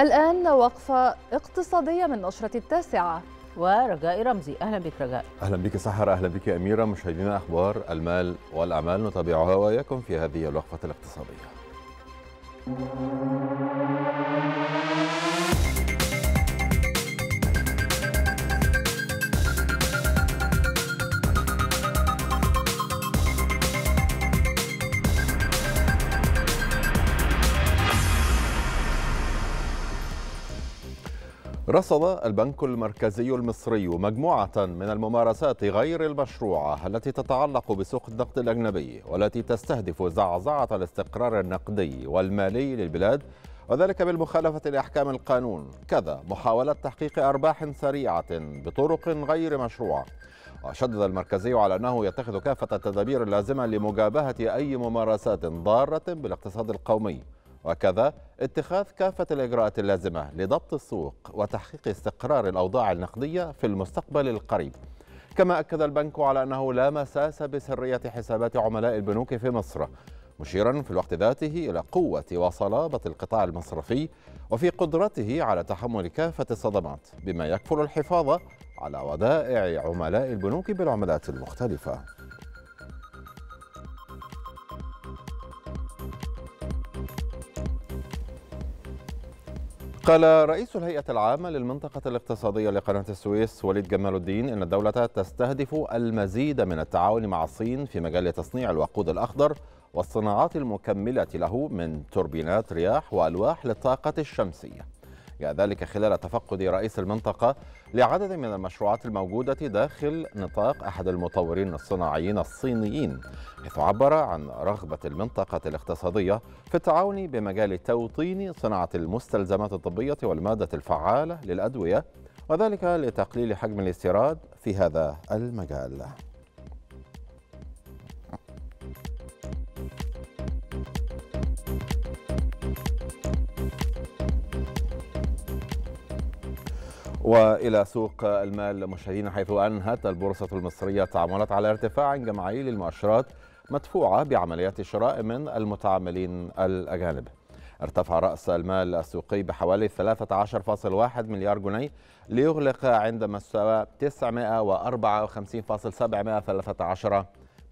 الآن وقفة اقتصادية من نشرة التاسعة ورجاء رمزي. أهلا بك رجاء. أهلا بك سحر. أهلا بك أميرة. مشاهدينا، أخبار المال والأعمال نتابعها وإياكم في هذه الوقفة الاقتصادية. رصد البنك المركزي المصري مجموعة من الممارسات غير المشروعة التي تتعلق بسوق النقد الأجنبي والتي تستهدف زعزعة الاستقرار النقدي والمالي للبلاد، وذلك بالمخالفة لأحكام القانون، كذا محاولة تحقيق أرباح سريعة بطرق غير مشروعة. وشدد المركزي على أنه يتخذ كافة التدابير اللازمة لمجابهة أي ممارسات ضارة بالاقتصاد القومي، وكذا اتخاذ كافة الإجراءات اللازمة لضبط السوق وتحقيق استقرار الأوضاع النقدية في المستقبل القريب. كما أكد البنك على أنه لا مساس بسرية حسابات عملاء البنوك في مصر، مشيرا في الوقت ذاته إلى قوة وصلابة القطاع المصرفي وفي قدرته على تحمل كافة الصدمات، بما يكفل الحفاظ على ودائع عملاء البنوك بالعملات المختلفة. قال رئيس الهيئة العامة للمنطقة الاقتصادية لقناة السويس وليد جمال الدين إن الدولة تستهدف المزيد من التعاون مع الصين في مجال تصنيع الوقود الأخضر والصناعات المكملة له من توربينات رياح وألواح للطاقة الشمسية، جاء ذلك خلال تفقد رئيس المنطقة لعدد من المشروعات الموجودة داخل نطاق أحد المطورين الصناعيين الصينيين، حيث عبر عن رغبة المنطقة الاقتصادية في التعاون بمجال توطين صناعة المستلزمات الطبية والمادة الفعالة للأدوية، وذلك لتقليل حجم الاستيراد في هذا المجال. وإلى سوق المال مشاهدينا، حيث أنهت البورصة المصرية التعاملات على ارتفاع جماعي للمؤشرات مدفوعة بعمليات شراء من المتعاملين الأجانب. ارتفع رأس المال السوقي بحوالي 13.1 مليار جنيه ليغلق عند مستوى 954.713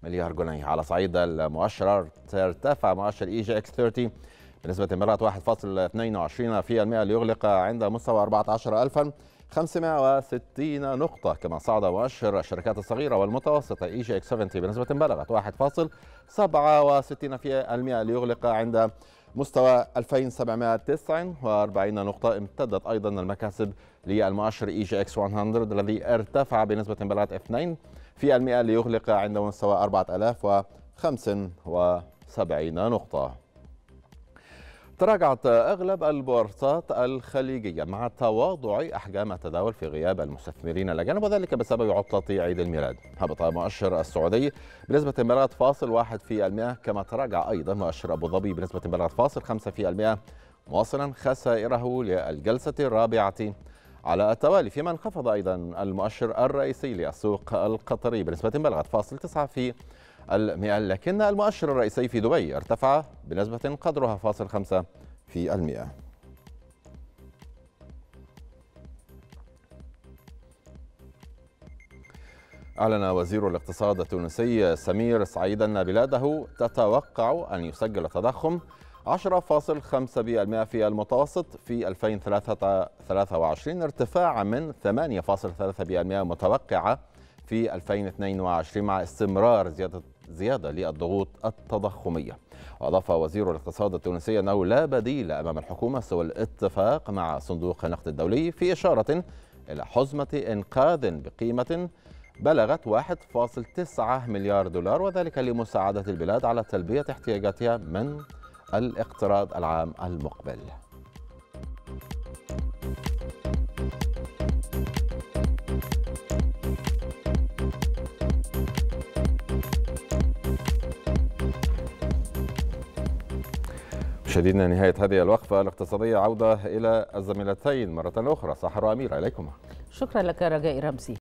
مليار جنيه. على صعيد المؤشر، ارتفع مؤشر إيجي إكس 30 بنسبة مئة 1.22% ليغلق عند مستوى 14,560 نقطة، كما صعد مؤشر الشركات الصغيرة والمتوسطة إيجي إكس 70 بنسبة بلغت 1.67% ليغلق عند مستوى 2749 نقطة. امتدت أيضا المكاسب للمؤشر إيجي إكس 100 الذي ارتفع بنسبة بلغت 2% ليغلق عند مستوى 4075 نقطة. تراجعت أغلب البورصات الخليجية مع تواضع أحجام التداول في غياب المستثمرين الأجانب، وذلك بسبب عطلة عيد الميلاد. هبط مؤشر السعودي بنسبة بلغت 0.1%، كما تراجع أيضا مؤشر أبو ظبي بنسبة بلغت 0.5%، مواصلا خسائره للجلسة الرابعة على التوالي. فيما انخفض أيضا المؤشر الرئيسي للسوق القطري بنسبة بلغت 0.9%، لكن المؤشر الرئيسي في دبي ارتفع بنسبة قدرها 0.5%. أعلن وزير الاقتصاد التونسي سمير سعيد أن بلاده تتوقع أن يسجل تضخم 10.5% في المتوسط في 2023، ارتفاع من 8.3% متوقعة في 2022 مع استمرار زيادة للضغوط التضخمية. وأضاف وزير الاقتصاد التونسي أنه لا بديل أمام الحكومة سوى الاتفاق مع صندوق النقد الدولي، في إشارة إلى حزمة إنقاذ بقيمة بلغت 1.9 مليار دولار، وذلك لمساعدة البلاد على تلبية احتياجاتها من الاقتراض العام المقبل. شديدنا نهاية هذه الوقفة الاقتصادية، عودة إلى الزميلتين مرة أخرى. سحر وأميرة، إليكما. شكرا لك رجاء رمزي.